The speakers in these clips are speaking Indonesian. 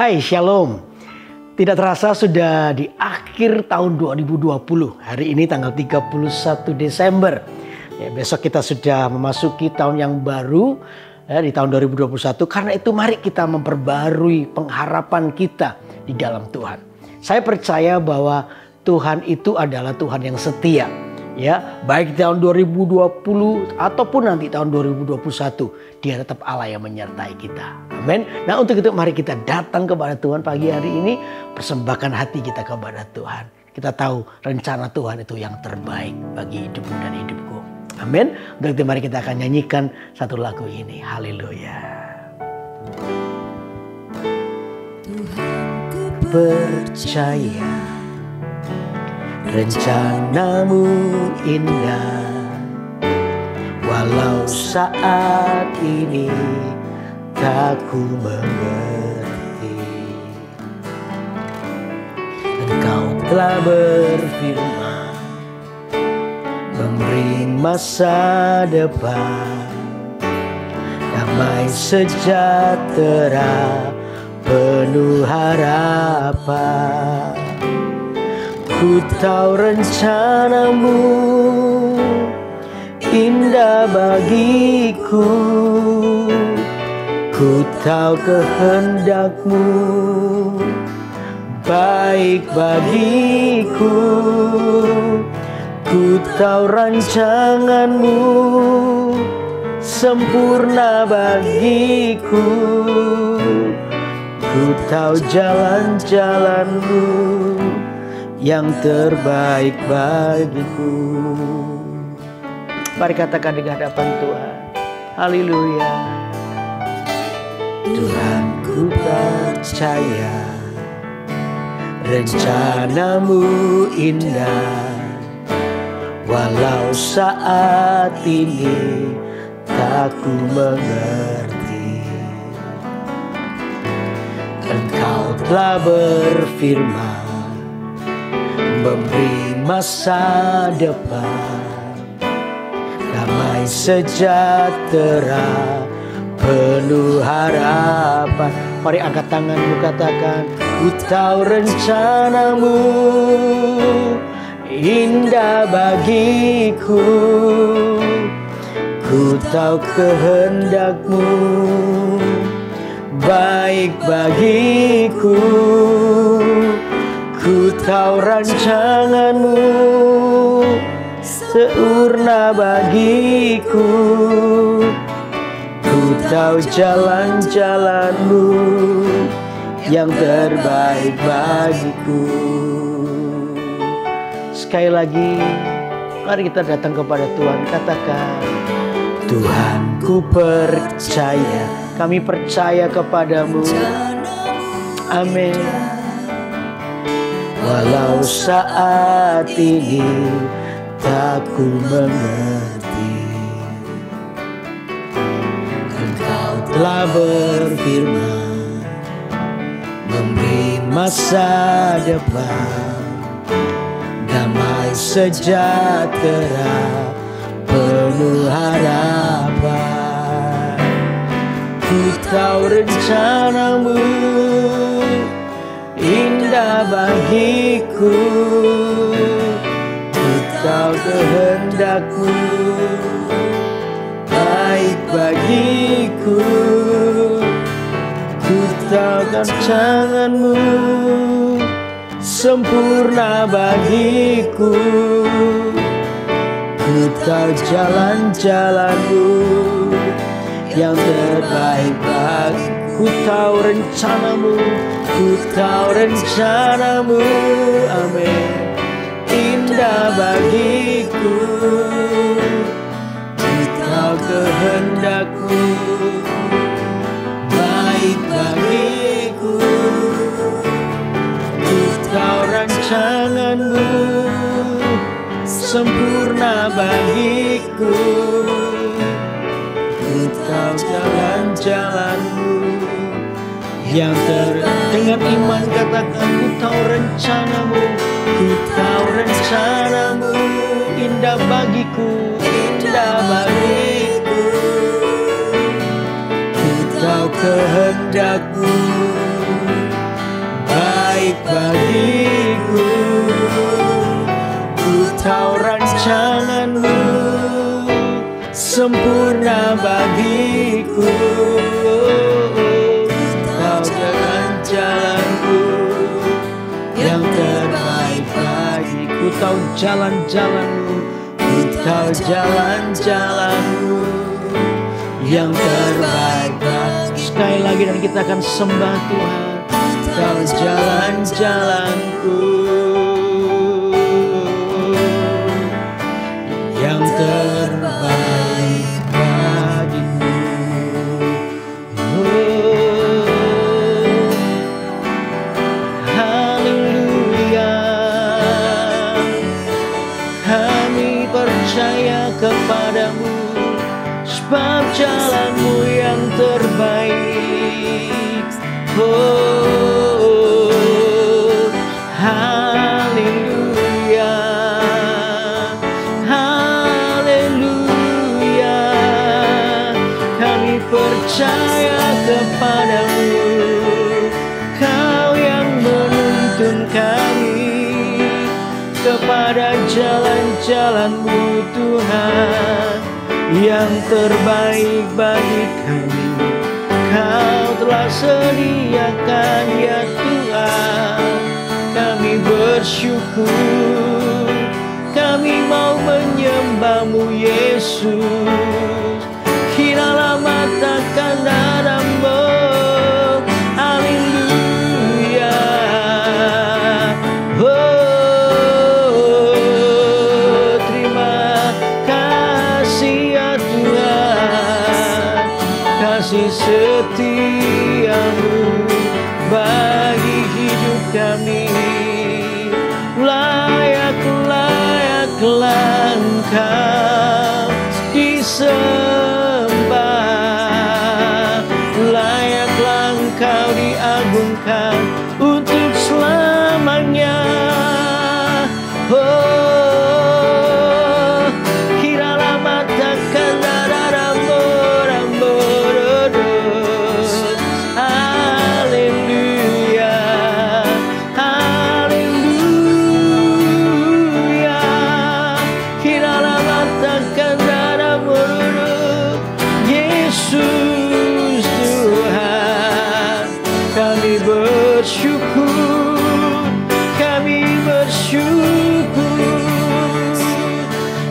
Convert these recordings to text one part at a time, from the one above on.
Hai Shalom, tidak terasa sudah di akhir tahun 2020, hari ini tanggal 31 Desember. Ya, besok kita sudah memasuki tahun yang baru ya, di tahun 2021, karena itu mari kita memperbarui pengharapan kita di dalam Tuhan. Saya percaya bahwa Tuhan itu adalah Tuhan yang setia. Ya, baik tahun 2020 ataupun nanti tahun 2021, Dia tetap Allah yang menyertai kita. Amin. Nah, untuk itu mari kita datang kepada Tuhan pagi hari ini, persembahkan hati kita kepada Tuhan. Kita tahu rencana Tuhan itu yang terbaik bagi hidupmu dan hidupku. Amin. Untuk itu mari kita akan nyanyikan satu lagu ini. Haleluya. Tuhanku percaya rencanamu indah, walau saat ini tak ku mengerti. Engkau telah berfirman memberi masa depan, damai sejahtera penuh harapan. Ku tahu rencanamu indah bagiku, ku tahu kehendakmu baik bagiku, ku tahu rancanganmu sempurna bagiku, ku tahu jalan-jalanmu yang terbaik bagiku. Mari katakan di hadapan Tuhan. Haleluya. Tuhan, ku percaya rencanamu indah, walau saat ini tak ku mengerti. Engkau telah berfirman memberi masa depan, damai sejahtera penuh harapan. Mari angkat tanganmu katakan, ku tahu rencanamu indah bagiku, ku tahu kehendakmu baik bagiku, ku tahu rancanganmu sempurna bagiku, ku tahu jalan-jalanmu yang terbaik bagiku. Sekali lagi, mari kita datang kepada Tuhan. Katakan, Tuhan, ku percaya, kami percaya kepadamu. Amin. Walau saat ini tak ku mengerti, Engkau telah berfirman memberi masa depan, damai sejahtera penuh harapan. Ku tahu rencanamu indah bagiku, ku tahu kehendakmu baik bagiku, ku tahu rancanganmu sempurna bagiku, ku tahu jalan-jalanmu yang terbaik bagiku. Ku tahu rencanamu, ku tahu rencanamu, amin, indah bagiku, ku tahu kehendakmu baik bagiku, ku tahu rancanganmu sempurna bagiku, ku tahu jalan-jalanmu yang dengan iman katakan, ku tahu rencanamu, ku tahu rencanamu indah bagiku, indah bagiku, ku tahu kehendakmu sempurna bagiku. Kau jalan jalanku yang terbaik bagiku. Kau jalan jalanmu, kau jalan jalanmu yang terbaik bagiku. Sekali lagi dan kita akan sembah Tuhan. Kau jalan jalanku yang terbaik bagiku. Oh, haleluya. Kami percaya kepadamu sebab jalanmu yang terbaik. Oh, haleluya. Percaya kepadamu, kau yang menuntun kami kepada jalan-jalanmu Tuhan yang terbaik bagi kami. Kau telah sediakan ya Tuhan, kami bersyukur, kami mau menyembahmu Yesus. Kiralah mata kepadamu, haleluya. Oh, terima kasih ya Tuhan, kasih setiamu bagi hidup kami. Layak-layak Engkau disembah, layaklah Engkau diagungkan untuk selamanya. Oh, kiralah matakan darah-darah, haleluya, haleluya. Kiralah matakan Yesus Tuhan, kami bersyukur,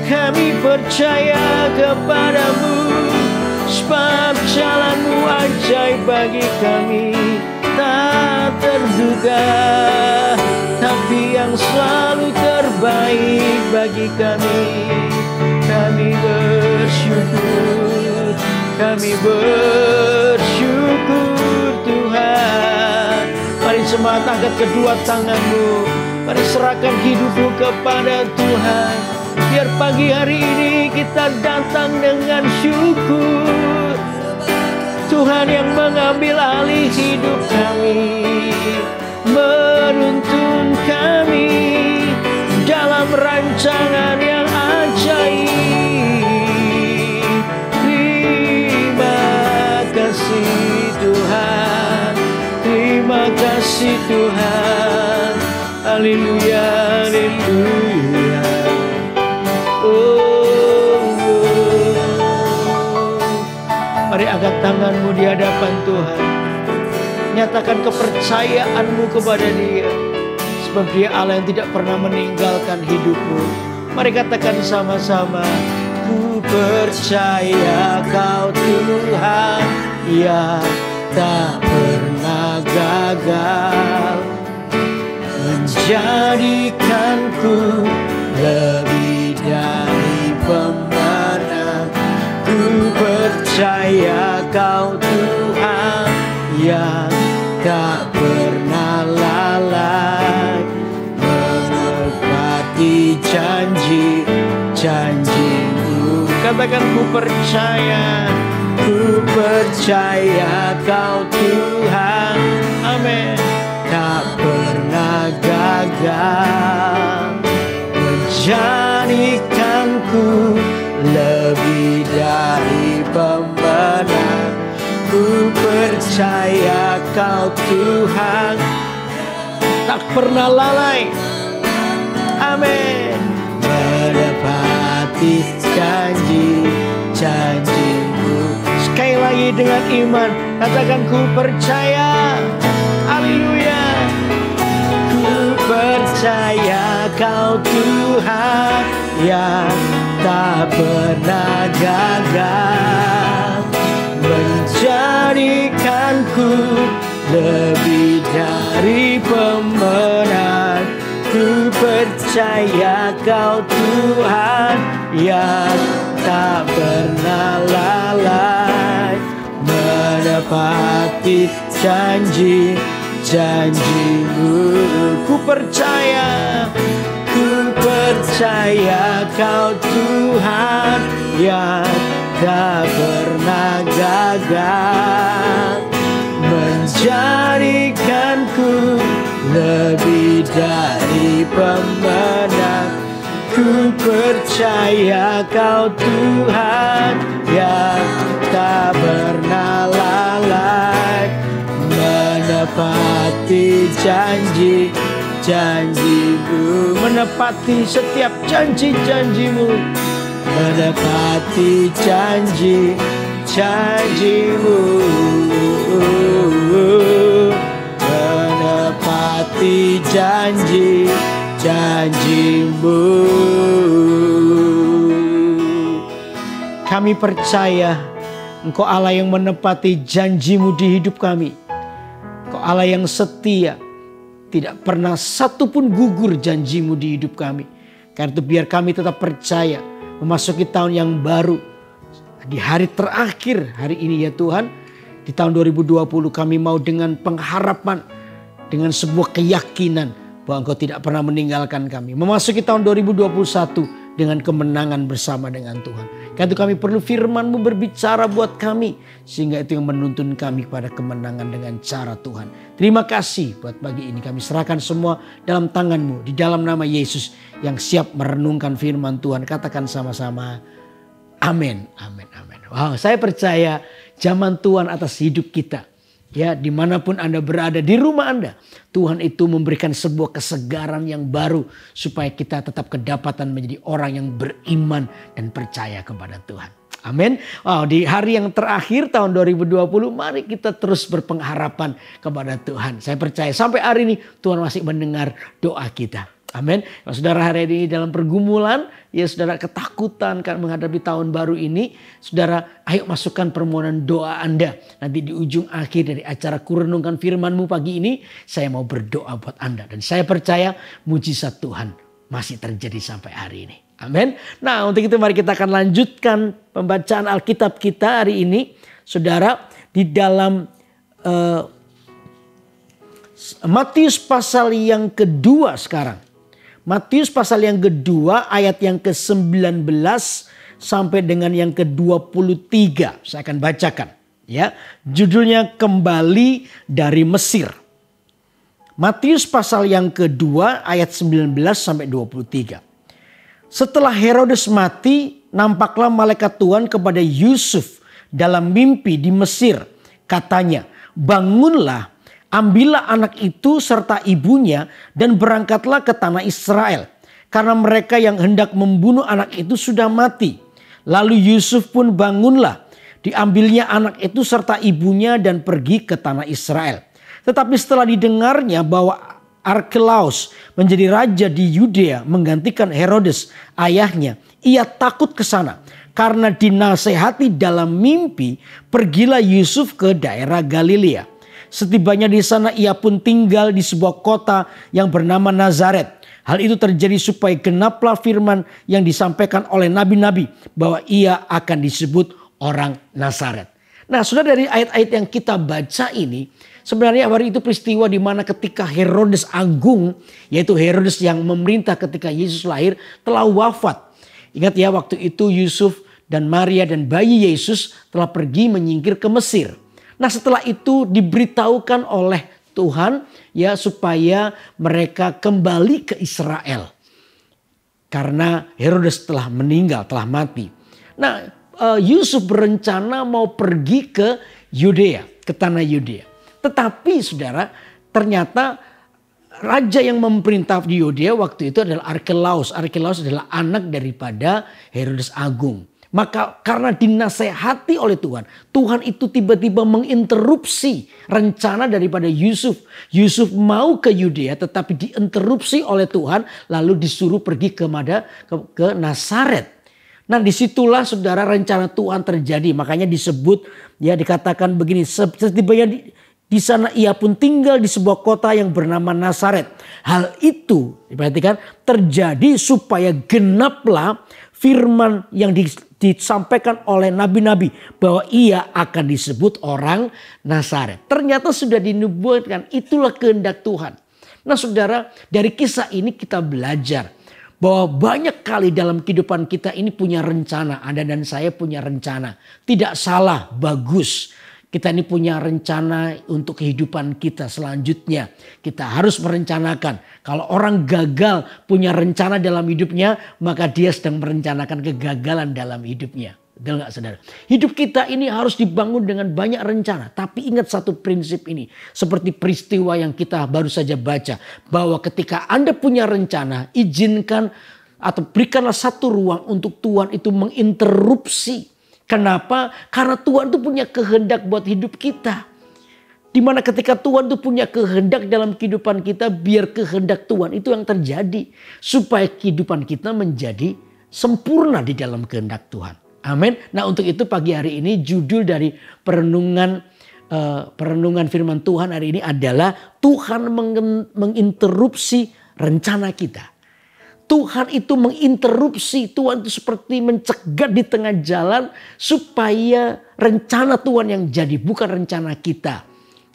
kami percaya kepadamu, sebab jalanmu ajaib bagi kami, tak terduga, tapi yang selalu terbaik bagi kami. Kami bersyukur. Kami bersyukur Tuhan. Mari sembah, angkat kedua tanganmu. Mari serahkan hidupmu kepada Tuhan. Biar pagi hari ini kita datang dengan syukur. Tuhan yang mengambil alih hidup kami, menuntun kami dalam rancangan yang ajaib. Tuhan, terima kasih Tuhan, haleluya, haleluya. Oh, oh, mari angkat tanganmu di hadapan Tuhan, nyatakan kepercayaanmu kepada Dia, sebab Dia Allah yang tidak pernah meninggalkan hidupmu. Mari katakan sama-sama, ku percaya Kau Tuhan yang tak pernah gagal, menjadikanku lebih dari pemenang. Ku percaya Kau Tuhan yang tak pernah lalai, menepati janji-janji-Mu. Katakan, ku percaya. Ku percaya Kau Tuhan, amin, tak pernah gagal, menjadikanku lebih dari pemenang. Ku percaya Kau Tuhan, tak pernah lalai, amin, menepati janji janjimu. Sekali lagi dengan iman, katakan ku percaya. Haleluya. Ku percaya kau Tuhan yang tak pernah gagal, menjadikanku lebih dari pemenang. Ku percaya kau Tuhan yang tak pernah lalai menepati janji-janjimu. Ku percaya, ku percaya kau Tuhan yang tak pernah gagal, menjadikanku lebih dari pemenang. Ku percaya kau Tuhan yang tak pernah lalai menepati janji-janjimu, menepati setiap janji-janjimu, menepati janji-janjimu. Menepati janji-janjimu. Kami percaya Engkau Allah yang menepati janjimu di hidup kami. Engkau Allah yang setia, tidak pernah satupun gugur janjimu di hidup kami. Karena itu biar kami tetap percaya memasuki tahun yang baru, di hari terakhir hari ini ya Tuhan, di tahun 2020 kami mau dengan pengharapan, dengan sebuah keyakinan bahwa Engkau tidak pernah meninggalkan kami. Memasuki tahun 2021 dengan kemenangan bersama dengan Tuhan. Karena itu kami perlu firman-Mu berbicara buat kami. Sehingga itu yang menuntun kami kepada kemenangan dengan cara Tuhan. Terima kasih buat pagi ini. Kami serahkan semua dalam tangan-Mu. Di dalam nama Yesus yang siap merenungkan firman Tuhan. Katakan sama-sama. Amin. Amin. Amin. Wow, saya percaya zaman Tuhan atas hidup kita. Ya, dimanapun Anda berada, di rumah Anda, Tuhan itu memberikan sebuah kesegaran yang baru supaya kita tetap kedapatan menjadi orang yang beriman dan percaya kepada Tuhan. Amin. Wow, di hari yang terakhir tahun 2020, mari kita terus berpengharapan kepada Tuhan. Saya percaya sampai hari ini Tuhan masih mendengar doa kita. Amin. Kalau saudara hari ini dalam pergumulan, ya saudara ketakutan kan menghadapi tahun baru ini, saudara ayo masukkan permohonan doa Anda. Nanti di ujung akhir dari acara Kurenungkan Firman-Mu pagi ini, saya mau berdoa buat Anda. Dan saya percaya mujizat Tuhan masih terjadi sampai hari ini. Amin. Nah untuk itu mari kita akan lanjutkan pembacaan Alkitab kita hari ini. Saudara di dalam Matius pasal yang kedua sekarang. Matius pasal yang kedua ayat yang ke-19 sampai dengan yang ke-23. Saya akan bacakan ya. Judulnya Kembali dari Mesir. Matius pasal yang kedua ayat 19 sampai 23. Setelah Herodes mati, nampaklah malaikat Tuhan kepada Yusuf dalam mimpi di Mesir. Katanya, bangunlah, ambillah anak itu serta ibunya dan berangkatlah ke tanah Israel. Karena mereka yang hendak membunuh anak itu sudah mati. Lalu Yusuf pun bangunlah. Diambilnya anak itu serta ibunya dan pergi ke tanah Israel. Tetapi setelah didengarnya bahwa Archelaus menjadi raja di Yudea menggantikan Herodes ayahnya, ia takut ke sana. Karena dinasehati dalam mimpi, pergilah Yusuf ke daerah Galilea. Setibanya di sana ia pun tinggal di sebuah kota yang bernama Nazaret. Hal itu terjadi supaya genaplah firman yang disampaikan oleh nabi-nabi bahwa ia akan disebut orang Nazaret. Nah, saudara dari ayat-ayat yang kita baca ini, sebenarnya hari itu peristiwa di mana ketika Herodes Agung, yaitu Herodes yang memerintah ketika Yesus lahir, telah wafat. Ingat ya, waktu itu Yusuf dan Maria dan bayi Yesus telah pergi menyingkir ke Mesir. Nah setelah itu diberitahukan oleh Tuhan ya supaya mereka kembali ke Israel. Karena Herodes telah meninggal, telah mati. Nah Yusuf berencana mau pergi ke Yudea, ke tanah Yudea. Tetapi saudara ternyata raja yang memerintah di Yudea waktu itu adalah Archelaus. Archelaus adalah anak daripada Herodes Agung. Maka karena dinasehati oleh Tuhan, Tuhan itu tiba-tiba menginterupsi rencana daripada Yusuf. Yusuf mau ke Yudea tetapi diinterupsi oleh Tuhan, lalu disuruh pergi ke Nazaret. Nah, disitulah saudara rencana Tuhan terjadi. Makanya disebut, ya, dikatakan begini, setibanya di sana ia pun tinggal di sebuah kota yang bernama Nazaret. Hal itu, diperhatikan, terjadi supaya genaplah firman yang disampaikan oleh nabi-nabi bahwa ia akan disebut orang Nazaret. Ternyata sudah dinubuatkan, itulah kehendak Tuhan. Nah, saudara, dari kisah ini kita belajar bahwa banyak kali dalam kehidupan kita ini punya rencana. Anda dan saya punya rencana. Tidak salah, bagus. Kita ini punya rencana untuk kehidupan kita selanjutnya. Kita harus merencanakan. Kalau orang gagal punya rencana dalam hidupnya, maka dia sedang merencanakan kegagalan dalam hidupnya. Betul gak, saudara? Hidup kita ini harus dibangun dengan banyak rencana. Tapi ingat satu prinsip ini. Seperti peristiwa yang kita baru saja baca. Bahwa ketika Anda punya rencana, izinkan atau berikanlah satu ruang untuk Tuhan itu menginterupsi. Kenapa? Karena Tuhan itu punya kehendak buat hidup kita. Dimana ketika Tuhan itu punya kehendak dalam kehidupan kita, biar kehendak Tuhan itu yang terjadi. Supaya kehidupan kita menjadi sempurna di dalam kehendak Tuhan. Amin. Nah, untuk itu pagi hari ini judul dari perenungan firman Tuhan hari ini adalah Tuhan menginterupsi rencana kita. Tuhan itu menginterupsi, Tuhan itu seperti mencegat di tengah jalan supaya rencana Tuhan yang jadi, bukan rencana kita.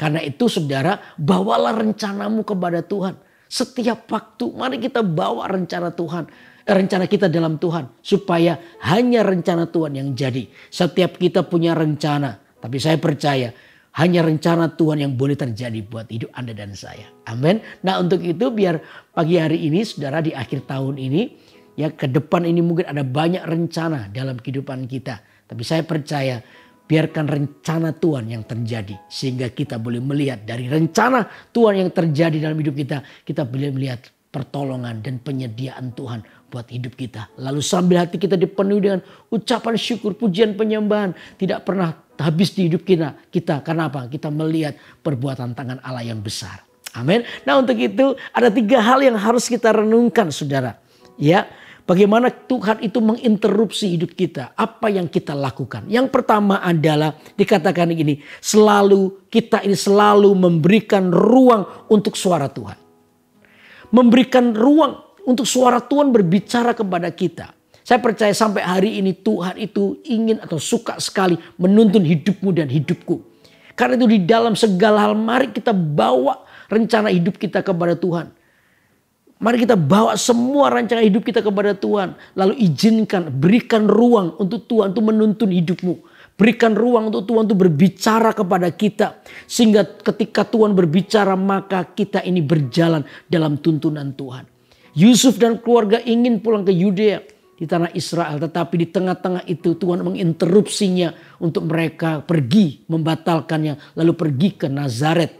Karena itu saudara, bawalah rencanamu kepada Tuhan. Setiap waktu mari kita bawa rencana Tuhan. Rencana kita dalam Tuhan supaya hanya rencana Tuhan yang jadi. Setiap kita punya rencana, tapi saya percaya hanya rencana Tuhan yang boleh terjadi buat hidup Anda dan saya. Amin. Nah, untuk itu biar pagi hari ini saudara, di akhir tahun ini, ya, ke depan ini mungkin ada banyak rencana dalam kehidupan kita, tapi saya percaya biarkan rencana Tuhan yang terjadi. Sehingga kita boleh melihat dari rencana Tuhan yang terjadi dalam hidup kita, kita boleh melihat pertolongan dan penyediaan Tuhan buat hidup kita. Lalu sambil hati kita dipenuhi dengan ucapan syukur, pujian, penyembahan. Tidak pernah habis di hidup kita. Karena apa? Kita melihat perbuatan tangan Allah yang besar. Amin. Nah, untuk itu ada tiga hal yang harus kita renungkan, saudara. Ya. Bagaimana Tuhan itu menginterupsi hidup kita. Apa yang kita lakukan. Yang pertama adalah dikatakan ini. Kita ini selalu memberikan ruang untuk suara Tuhan. Memberikan ruang untuk suara Tuhan berbicara kepada kita. Saya percaya sampai hari ini Tuhan itu ingin atau suka sekali menuntun hidupmu dan hidupku. Karena itu di dalam segala hal mari kita bawa rencana hidup kita kepada Tuhan. Mari kita bawa semua rencana hidup kita kepada Tuhan. Lalu izinkan, berikan ruang untuk Tuhan itu menuntun hidupmu. Berikan ruang untuk Tuhan itu berbicara kepada kita. Sehingga ketika Tuhan berbicara maka kita ini berjalan dalam tuntunan Tuhan. Yusuf dan keluarga ingin pulang ke Yudea di tanah Israel. Tetapi di tengah-tengah itu Tuhan menginterupsinya untuk mereka pergi, membatalkannya. Lalu pergi ke Nazaret.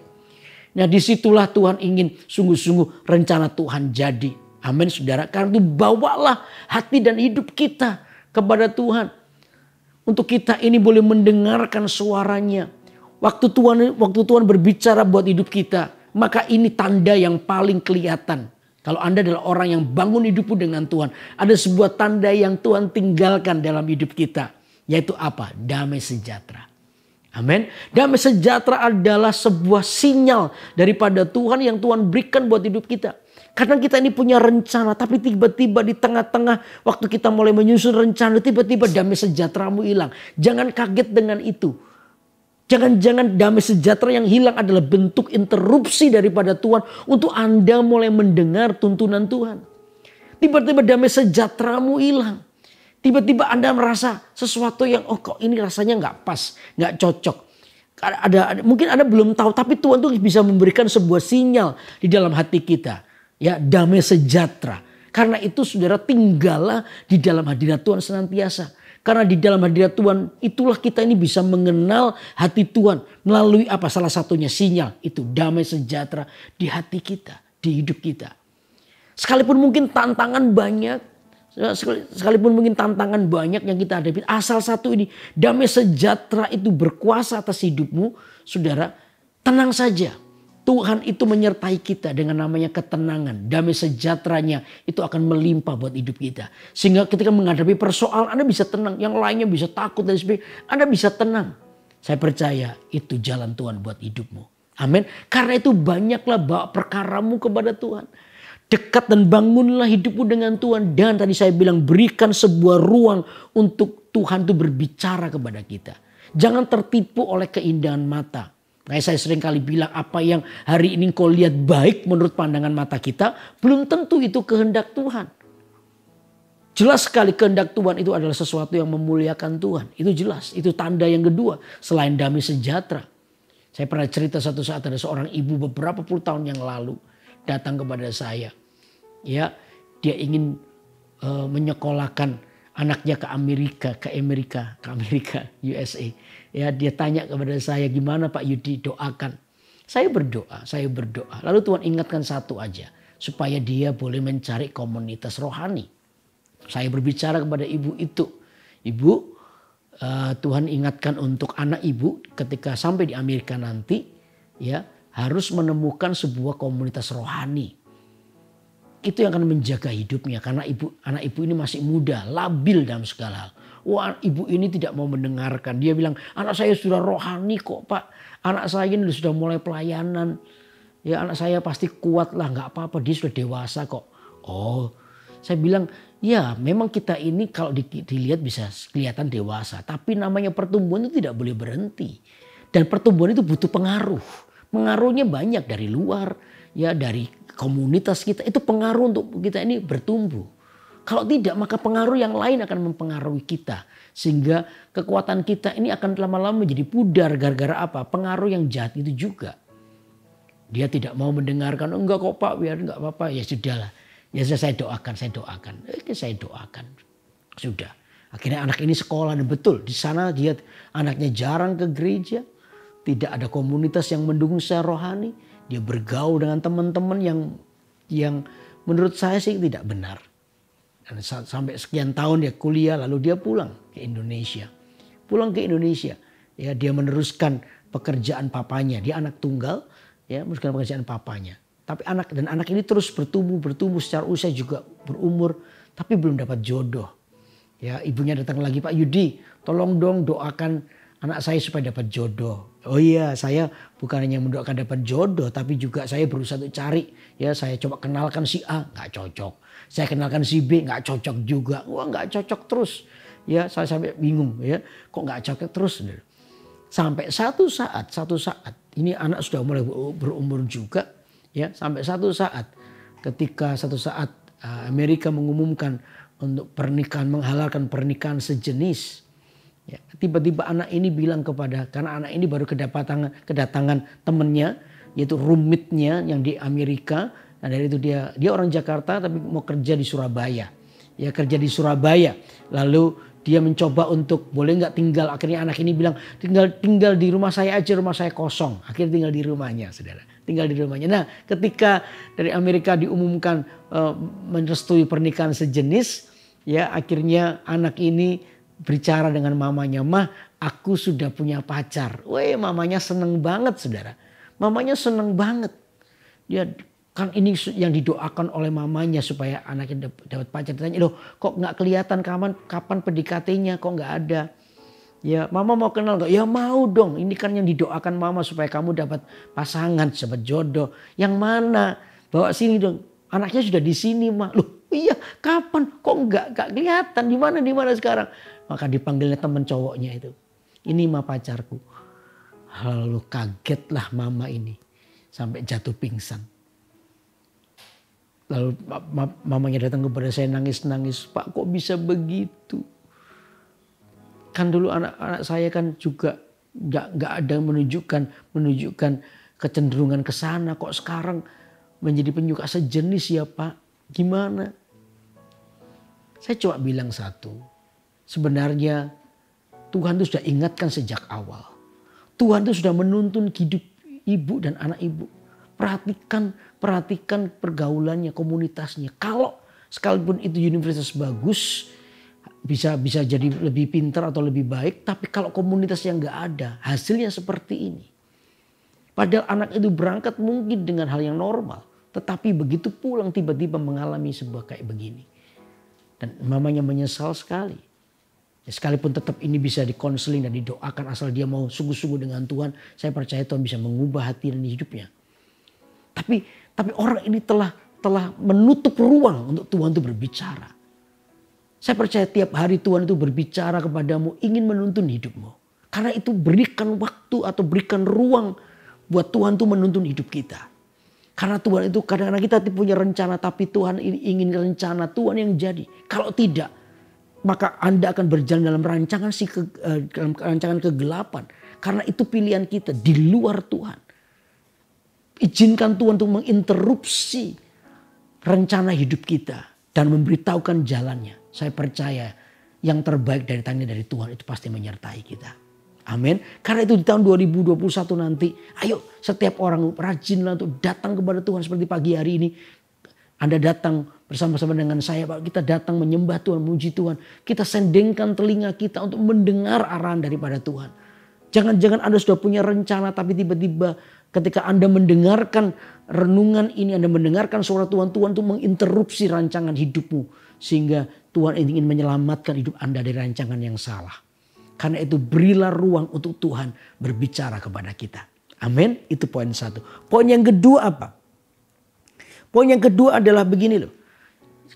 Nah, disitulah Tuhan ingin sungguh-sungguh rencana Tuhan jadi. Amin, saudara. Karena itu bawalah hati dan hidup kita kepada Tuhan. Untuk kita ini boleh mendengarkan suaranya. Waktu Tuhan berbicara buat hidup kita, maka ini tanda yang paling kelihatan. Kalau Anda adalah orang yang bangun hidupmu dengan Tuhan, ada sebuah tanda yang Tuhan tinggalkan dalam hidup kita. Yaitu apa? Damai sejahtera. Amin. Damai sejahtera adalah sebuah sinyal daripada Tuhan yang Tuhan berikan buat hidup kita. Karena kita ini punya rencana, tapi tiba-tiba di tengah-tengah waktu kita mulai menyusun rencana, tiba-tiba damai sejahteramu hilang. Jangan kaget dengan itu. Jangan-jangan damai sejahtera yang hilang adalah bentuk interupsi daripada Tuhan untuk Anda mulai mendengar tuntunan Tuhan. Tiba-tiba damai sejahteramu hilang. Tiba-tiba Anda merasa sesuatu yang kok ini rasanya nggak pas, nggak cocok. Mungkin Anda belum tahu, tapi Tuhan tuh bisa memberikan sebuah sinyal di dalam hati kita. Ya, damai sejahtera. Karena itu saudara, tinggallah di dalam hadirat Tuhan senantiasa. Karena di dalam hadirat Tuhan itulah kita ini bisa mengenal hati Tuhan. Melalui apa? Salah satunya sinyal itu damai sejahtera di hati kita, di hidup kita. Sekalipun mungkin tantangan banyak. Sekalipun mungkin tantangan banyak yang kita hadapi, asal satu ini, damai sejahtera itu berkuasa atas hidupmu, saudara, tenang saja. Tuhan itu menyertai kita dengan namanya ketenangan. Damai sejahteranya itu akan melimpah buat hidup kita. Sehingga ketika menghadapi persoalan, Anda bisa tenang. Yang lainnya bisa takut dan sebagainya. Anda bisa tenang. Saya percaya itu jalan Tuhan buat hidupmu. Amin. Karena itu banyaklah bawa perkaramu kepada Tuhan. Dekat dan bangunlah hidupmu dengan Tuhan. Dan tadi saya bilang berikan sebuah ruang untuk Tuhan itu berbicara kepada kita. Jangan tertipu oleh keindahan mata. Nah, saya sering kali bilang apa yang hari ini kau lihat baik menurut pandangan mata kita. Belum tentu itu kehendak Tuhan. Jelas sekali kehendak Tuhan itu adalah sesuatu yang memuliakan Tuhan. Itu jelas. Itu tanda yang kedua selain damai sejahtera. Saya pernah cerita satu saat ada seorang ibu beberapa puluh tahun yang lalu. Datang kepada saya, ya, dia ingin menyekolahkan anaknya ke Amerika, USA. Ya, dia tanya kepada saya, gimana Pak Yudi, doakan. Saya berdoa. Lalu Tuhan ingatkan satu aja, supaya dia boleh mencari komunitas rohani. Saya berbicara kepada ibu itu, ibu, Tuhan ingatkan untuk anak ibu ketika sampai di Amerika nanti, ya. Harus menemukan sebuah komunitas rohani. Itu yang akan menjaga hidupnya. Karena anak ibu ini masih muda, labil dalam segala hal. Wah, ibu ini tidak mau mendengarkan. Dia bilang, anak saya sudah rohani kok Pak. Anak saya ini sudah mulai pelayanan. Ya anak saya pasti kuat lah, gak apa-apa. Dia sudah dewasa kok. Oh, saya bilang, ya memang kita ini kalau dilihat bisa kelihatan dewasa. Tapi namanya pertumbuhan itu tidak boleh berhenti. Dan pertumbuhan itu butuh pengaruh. Pengaruhnya banyak dari luar, ya dari komunitas kita. Itu pengaruh untuk kita ini bertumbuh. Kalau tidak maka pengaruh yang lain akan mempengaruhi kita. Sehingga kekuatan kita ini akan lama-lama menjadi pudar gara-gara apa? Pengaruh yang jahat itu juga. Dia tidak mau mendengarkan, enggak kok Pak, biar enggak apa-apa. Ya sudahlah. Ya sudah saya doakan. Oke, saya doakan. Sudah. Akhirnya anak ini sekolah dan betul di sana dia anaknya jarang ke gereja. Tidak ada komunitas yang mendukung secara rohani. Dia bergaul dengan teman-teman yang menurut saya sih tidak benar. Dan sampai sekian tahun dia kuliah lalu dia pulang ke Indonesia. Ya, dia meneruskan pekerjaan papanya. Dia anak tunggal, ya, meneruskan pekerjaan papanya. Tapi anak ini terus bertumbuh secara usia juga berumur tapi belum dapat jodoh. Ya, ibunya datang lagi, Pak Yudi, tolong dong doakan anak saya supaya dapat jodoh. Oh iya, saya bukan hanya mendoakan dapat jodoh, tapi juga saya berusaha untuk cari. Ya, saya coba kenalkan si A, nggak cocok. Saya kenalkan si B, nggak cocok juga. Wah, nggak cocok terus. Ya, saya sampai bingung. Ya, kok nggak cocok terus? Sampai satu saat, ini anak sudah mulai berumur juga. Ya, sampai ketika Amerika mengumumkan untuk pernikahan, menghalalkan pernikahan sejenis. Ya, tiba-tiba anak ini bilang karena anak ini baru kedatangan temannya yaitu roommate-nya yang di Amerika. Nah, dari itu dia orang Jakarta tapi mau kerja di Surabaya. Ya kerja di Surabaya. Lalu dia mencoba untuk boleh nggak tinggal. Akhirnya anak ini bilang tinggal di rumah saya aja, rumah saya kosong. Akhirnya tinggal di rumahnya, saudara. Nah, ketika dari Amerika diumumkan merestui pernikahan sejenis, ya akhirnya anak ini berbicara dengan mamanya, "Mah, aku sudah punya pacar." Weh, mamanya seneng banget, saudara. Mamanya seneng banget. Dia kan ini yang didoakan oleh mamanya supaya anaknya dapat pacar. Ditanya, "Loh, kok nggak kelihatan kapan PDKT-nya? Kok nggak ada?" Ya, mama mau kenal nggak? Ya mau dong. Ini kan yang didoakan mama supaya kamu dapat pasangan, dapat jodoh. Yang mana? Bawa sini dong. Anaknya sudah di sini, Mah. Loh, iya. Kapan? Kok nggak kelihatan? Di mana sekarang? Maka dipanggilnya teman cowoknya itu. Ini Mah pacarku. Lalu kagetlah mama ini. Sampai jatuh pingsan. Lalu mamanya datang kepada saya nangis-nangis. Pak kok bisa begitu? Kan dulu anak-anak saya kan juga gak ada menunjukkan kecenderungan ke sana. Kok sekarang menjadi penyuka sejenis ya Pak? Gimana? Saya coba bilang satu. Sebenarnya Tuhan itu sudah ingatkan sejak awal. Tuhan itu sudah menuntun hidup ibu dan anak ibu. Perhatikan pergaulannya, komunitasnya. Kalau Sekalipun itu universitas bagus, bisa jadi lebih pintar atau lebih baik, tapi kalau komunitas yang nggak ada, hasilnya seperti ini. Padahal anak itu berangkat mungkin dengan hal yang normal, tetapi begitu pulang tiba-tiba mengalami sebuah kayak begini. Dan mamanya menyesal sekali. Ya, sekalipun tetap ini bisa dikonseling dan didoakan, asal dia mau sungguh-sungguh dengan Tuhan, saya percaya Tuhan bisa mengubah hati dan hidupnya. Tapi orang ini telah menutup ruang untuk Tuhan itu berbicara. Saya percaya tiap hari Tuhan itu berbicara kepadamu, ingin menuntun hidupmu. Karena itu berikan waktu atau berikan ruang buat Tuhan itu menuntun hidup kita. Karena Tuhan itu kadang-kadang kita punya rencana, tapi Tuhan ingin rencana Tuhan yang jadi. Kalau tidak, maka Anda akan berjalan dalam rancangan dalam rancangan kegelapan. Karena itu pilihan kita di luar Tuhan. Izinkan Tuhan untuk menginterupsi rencana hidup kita dan memberitahukan jalannya. Saya percaya yang terbaik dari tangan dari Tuhan itu pasti menyertai kita. Amin. Karena itu di tahun 2021 nanti, ayo setiap orang rajinlah untuk datang kepada Tuhan seperti pagi hari ini. Anda datang bersama-sama dengan saya, Pak. Kita datang menyembah Tuhan, memuji Tuhan. Kita sendengkan telinga kita untuk mendengar arahan daripada Tuhan. Jangan-jangan Anda sudah punya rencana, tapi tiba-tiba ketika Anda mendengarkan renungan ini, Anda mendengarkan suara Tuhan, Tuhan itu menginterupsi rancangan hidupmu. Sehingga Tuhan ingin menyelamatkan hidup Anda dari rancangan yang salah. Karena itu berilah ruang untuk Tuhan berbicara kepada kita. Amin. Itu poin satu. Poin yang kedua apa? Poin yang kedua adalah begini loh.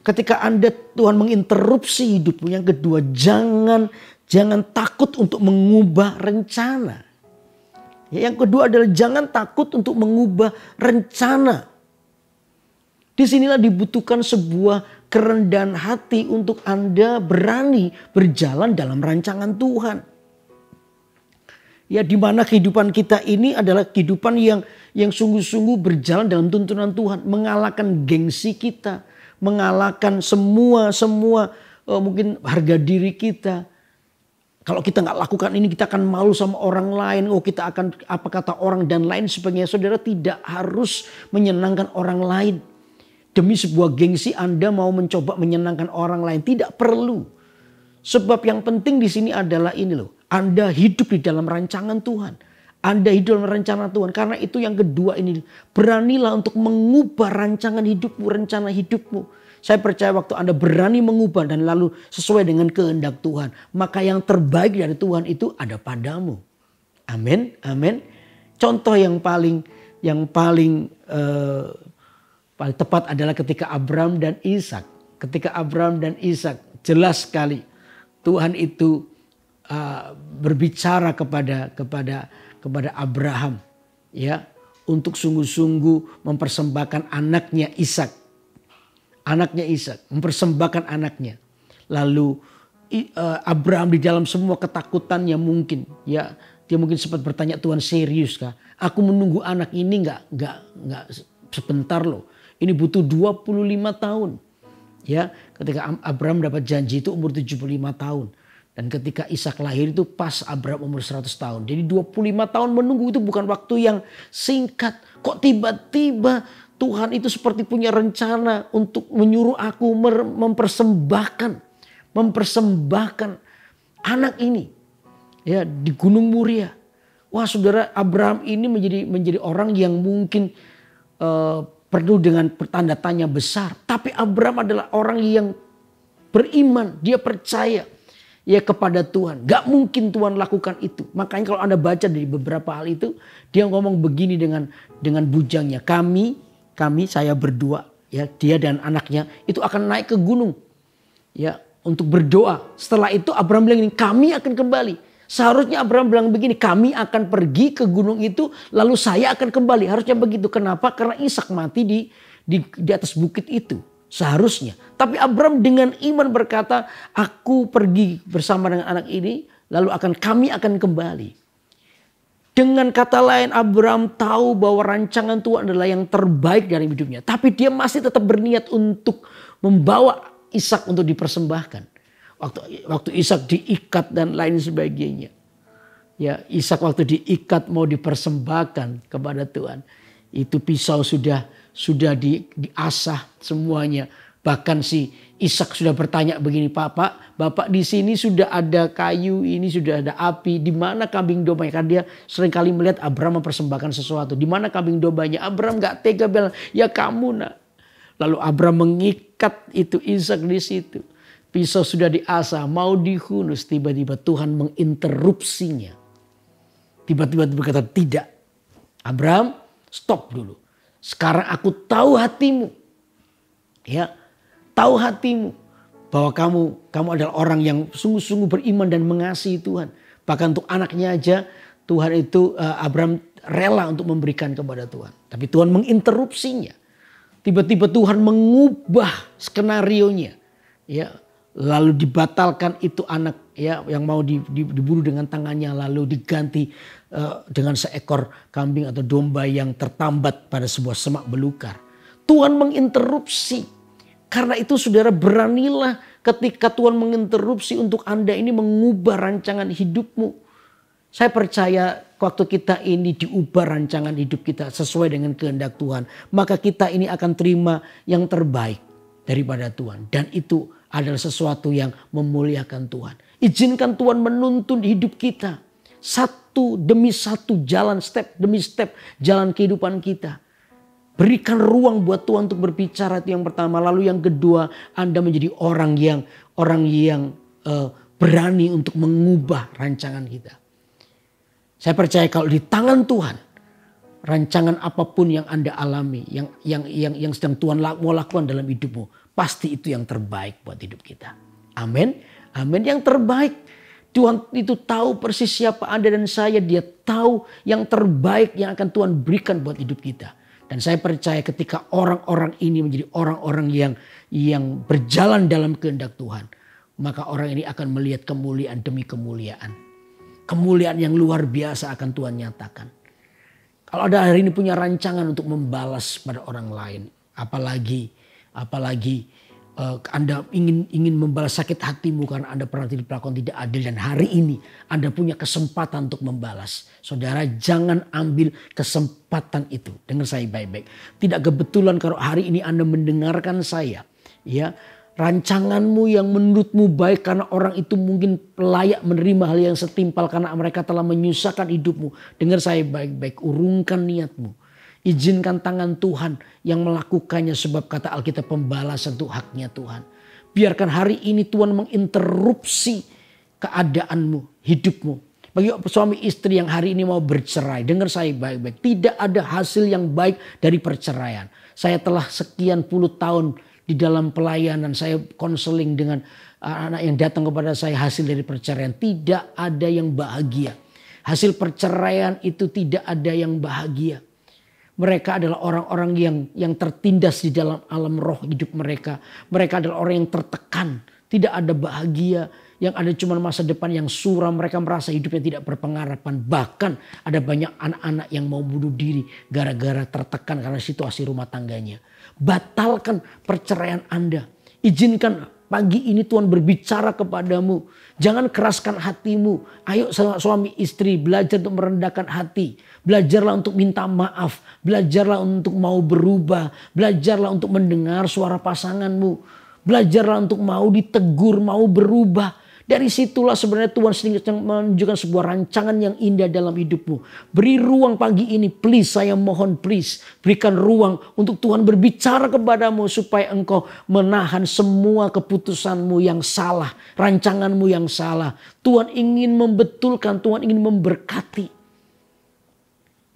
Ketika Anda Tuhan menginterupsi hidupmu, yang kedua, jangan takut untuk mengubah rencana. Yang kedua adalah jangan takut untuk mengubah rencana. Disinilah dibutuhkan sebuah kerendahan hati untuk Anda berani berjalan dalam rancangan Tuhan. Ya, di mana kehidupan kita ini adalah kehidupan yang sungguh-sungguh berjalan dalam tuntunan Tuhan, mengalahkan gengsi kita, mengalahkan semua mungkin harga diri kita. Kalau kita nggak lakukan ini, kita akan malu sama orang lain. Oh, kita akan apa kata orang dan lain sebagainya. Saudara tidak harus menyenangkan orang lain. Demi sebuah gengsi Anda mau mencoba menyenangkan orang lain. Tidak perlu. Sebab yang penting di sini adalah ini loh. Anda hidup di dalam rancangan Tuhan. Anda hidup dalam rencana Tuhan. Karena itu yang kedua ini. Beranilah untuk mengubah rancangan hidupmu, rencana hidupmu. Saya percaya waktu Anda berani mengubah dan lalu sesuai dengan kehendak Tuhan, maka yang terbaik dari Tuhan itu ada padamu. Amin, amin. Contoh yang paling tepat adalah ketika Abraham dan Ishak. Ketika Abraham dan Ishak, jelas sekali Tuhan itu berbicara kepada Abraham, ya, untuk sungguh-sungguh mempersembahkan anaknya Ishak. Anaknya Ishak, mempersembahkan anaknya. Lalu Abraham di dalam semua ketakutannya mungkin, ya, dia mungkin sempat bertanya, Tuhan serius kah? Aku menunggu anak ini nggak sebentar loh. Ini butuh 25 tahun. Ya, ketika Abraham dapat janji itu umur 75 tahun. Dan ketika Ishak lahir itu pas Abraham umur 100 tahun. Jadi 25 tahun menunggu itu bukan waktu yang singkat. Kok tiba-tiba Tuhan itu seperti punya rencana untuk menyuruh aku mempersembahkan anak ini, ya, di Gunung Moria. Wah, saudara, Abraham ini menjadi orang yang mungkin perlu dengan tanda tanya besar. Tapi Abraham adalah orang yang beriman, dia percaya, ya, kepada Tuhan. Gak mungkin Tuhan lakukan itu. Makanya kalau Anda baca dari beberapa hal itu, dia ngomong begini dengan bujangnya, Kami, saya berdua, ya, dia dan anaknya itu akan naik ke gunung, ya, untuk berdoa. Setelah itu Abraham bilang ini, kami akan kembali. Seharusnya Abraham bilang begini, kami akan pergi ke gunung itu, lalu saya akan kembali. Harusnya begitu. Kenapa? Karena Ishak mati di atas bukit itu. Seharusnya. Tapi Abraham dengan iman berkata, aku pergi bersama dengan anak ini, lalu kami akan kembali. Dengan kata lain, Abraham tahu bahwa rancangan Tuhan adalah yang terbaik dari hidupnya. Tapi dia masih tetap berniat untuk membawa Ishak untuk dipersembahkan. Waktu Ishak diikat dan lain sebagainya. Ya, Ishak waktu diikat mau dipersembahkan kepada Tuhan. Itu pisau sudah diasah semuanya. Bahkan si Ishak sudah bertanya begini, Bapak di sini sudah ada kayu, ini sudah ada api, di mana kambing dombanya? Karena dia seringkali melihat Abraham mempersembahkan sesuatu. Di mana kambing dombanya? Abraham gak tega bilang, ya kamu nak. Lalu Abraham mengikat itu Ishak di situ. Pisau sudah diasah, mau dihunus. Tiba-tiba Tuhan menginterupsinya. Tiba-tiba berkata, tidak. Abraham, stop dulu. Sekarang aku tahu hatimu. Ya. Tahu hatimu bahwa kamu adalah orang yang sungguh-sungguh beriman dan mengasihi Tuhan. Bahkan untuk anaknya aja Tuhan itu Abraham rela untuk memberikan kepada Tuhan. Tapi Tuhan menginterupsinya. Tiba-tiba Tuhan mengubah skenarionya. Ya, lalu dibatalkan itu anak ya yang mau diburu dengan tangannya, lalu diganti dengan seekor kambing atau domba yang tertambat pada sebuah semak belukar. Tuhan menginterupsi. Karena itu saudara, beranilah ketika Tuhan menginterupsi untuk Anda ini mengubah rancangan hidupmu. Saya percaya waktu kita ini diubah rancangan hidup kita sesuai dengan kehendak Tuhan, maka kita ini akan terima yang terbaik daripada Tuhan. Dan itu adalah sesuatu yang memuliakan Tuhan. Izinkan Tuhan menuntun hidup kita. Satu demi satu jalan, step demi step jalan kehidupan kita. Berikan ruang buat Tuhan untuk berbicara, itu yang pertama. Lalu yang kedua, Anda menjadi orang yang berani untuk mengubah rancangan kita. Saya percaya kalau di tangan Tuhan, rancangan apapun yang Anda alami, yang sedang Tuhan mau lakukan dalam hidupmu, pasti itu yang terbaik buat hidup kita. Amin. Amin. Yang terbaik. Tuhan itu tahu persis siapa Anda dan saya. Dia tahu yang terbaik yang akan Tuhan berikan buat hidup kita. Dan saya percaya ketika orang-orang ini menjadi orang-orang yang berjalan dalam kehendak Tuhan, maka orang ini akan melihat kemuliaan demi kemuliaan. Kemuliaan yang luar biasa akan Tuhan nyatakan. Kalau ada hari ini punya rancangan untuk membalas pada orang lain, apalagi Anda ingin membalas sakit hatimu karena Anda pernah diperlakukan tidak adil, dan hari ini Anda punya kesempatan untuk membalas. Saudara, jangan ambil kesempatan itu. Dengar saya baik-baik. Tidak kebetulan kalau hari ini Anda mendengarkan saya, ya. Rancanganmu yang menurutmu baik karena orang itu mungkin layak menerima hal yang setimpal karena mereka telah menyusahkan hidupmu. Dengar saya baik-baik, urungkan niatmu. Izinkan tangan Tuhan yang melakukannya, sebab kata Alkitab pembalasan itu haknya Tuhan. Biarkan hari ini Tuhan menginterupsi keadaanmu, hidupmu. Bagi suami istri yang hari ini mau bercerai, dengar saya baik-baik. Tidak ada hasil yang baik dari perceraian. Saya telah sekian puluh tahun di dalam pelayanan, saya konseling dengan anak yang datang kepada saya hasil dari perceraian. Tidak ada yang bahagia. Hasil perceraian itu tidak ada yang bahagia. Mereka adalah orang-orang yang tertindas di dalam alam roh hidup mereka. Mereka adalah orang yang tertekan. Tidak ada bahagia. Yang ada cuma masa depan yang suram. Mereka merasa hidupnya tidak berpengharapan. Bahkan ada banyak anak-anak yang mau bunuh diri gara-gara tertekan karena situasi rumah tangganya. Batalkan perceraian Anda. Izinkan pagi ini Tuhan berbicara kepadamu. Jangan keraskan hatimu. Ayo suami istri, belajar untuk merendahkan hati. Belajarlah untuk minta maaf. Belajarlah untuk mau berubah. Belajarlah untuk mendengar suara pasanganmu. Belajarlah untuk mau ditegur, mau berubah. Dari situlah sebenarnya Tuhan sedang menunjukkan sebuah rancangan yang indah dalam hidupmu. Beri ruang pagi ini, please, saya mohon please. Berikan ruang untuk Tuhan berbicara kepadamu supaya engkau menahan semua keputusanmu yang salah, rancanganmu yang salah. Tuhan ingin membetulkan, Tuhan ingin memberkati.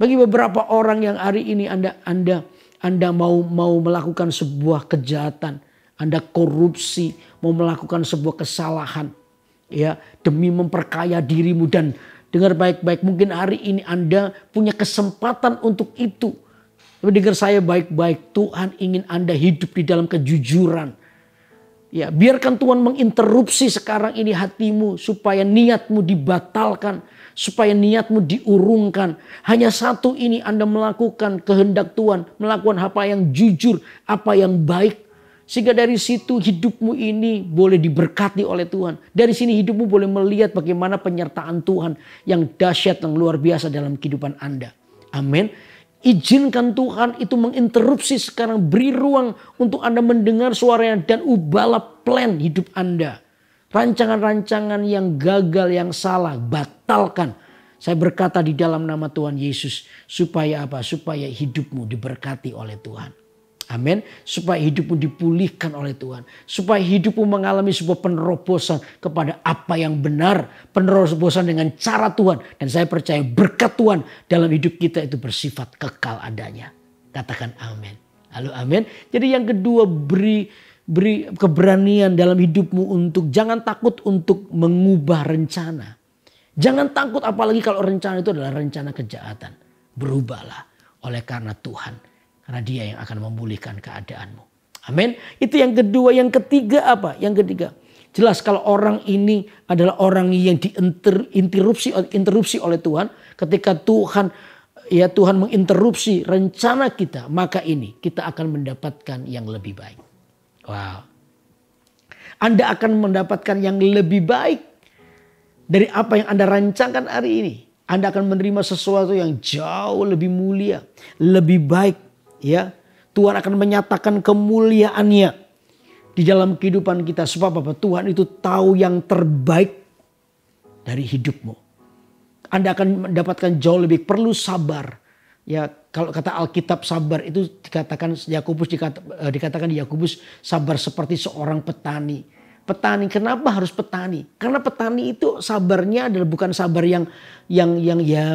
Bagi beberapa orang yang hari ini Anda mau melakukan sebuah kejahatan, Anda korupsi, mau melakukan sebuah kesalahan, ya, demi memperkaya dirimu. Dan dengar baik-baik, mungkin hari ini Anda punya kesempatan untuk itu. Tapi dengar saya baik-baik, Tuhan ingin Anda hidup di dalam kejujuran. Ya, biarkan Tuhan menginterupsi sekarang ini hatimu supaya niatmu dibatalkan, supaya niatmu diurungkan. Hanya satu ini, Anda melakukan kehendak Tuhan, melakukan apa yang jujur, apa yang baik. Sehingga dari situ hidupmu ini boleh diberkati oleh Tuhan. Dari sini hidupmu boleh melihat bagaimana penyertaan Tuhan yang dahsyat, yang luar biasa dalam kehidupan Anda. Amin. Izinkan Tuhan itu menginterupsi sekarang. Beri ruang untuk Anda mendengar suaranya dan ubahlah plan hidup Anda. Rancangan-rancangan yang gagal, yang salah, batalkan. Saya berkata di dalam nama Tuhan Yesus. Supaya apa? Supaya hidupmu diberkati oleh Tuhan. Amin. Supaya hidupmu dipulihkan oleh Tuhan. Supaya hidupmu mengalami sebuah penerobosan kepada apa yang benar. Penerobosan dengan cara Tuhan. Dan saya percaya berkat Tuhan dalam hidup kita itu bersifat kekal adanya. Katakan amin. Halo amin. Jadi yang kedua, beri keberanian dalam hidupmu untuk jangan takut untuk mengubah rencana. Jangan takut apalagi kalau rencana itu adalah rencana kejahatan. Berubahlah oleh karena Tuhan. Karena dia yang akan memulihkan keadaanmu. Amin. Itu yang kedua. Yang ketiga apa? Yang ketiga. Jelas kalau orang ini adalah orang yang diinterupsi oleh Tuhan. Ketika Tuhan menginterupsi rencana kita. Maka ini kita akan mendapatkan yang lebih baik. Wow. Anda akan mendapatkan yang lebih baik. Dari apa yang Anda rancangkan hari ini. Anda akan menerima sesuatu yang jauh lebih mulia. Lebih baik. Ya, Tuhan akan menyatakan kemuliaannya di dalam kehidupan kita. Sebab apa? Tuhan itu tahu yang terbaik dari hidupmu. Anda akan mendapatkan jauh lebih. Perlu sabar. Ya, kalau kata Alkitab sabar itu dikatakan Yakobus sabar seperti seorang petani. Petani, kenapa harus petani? Karena petani itu sabarnya adalah bukan sabar yang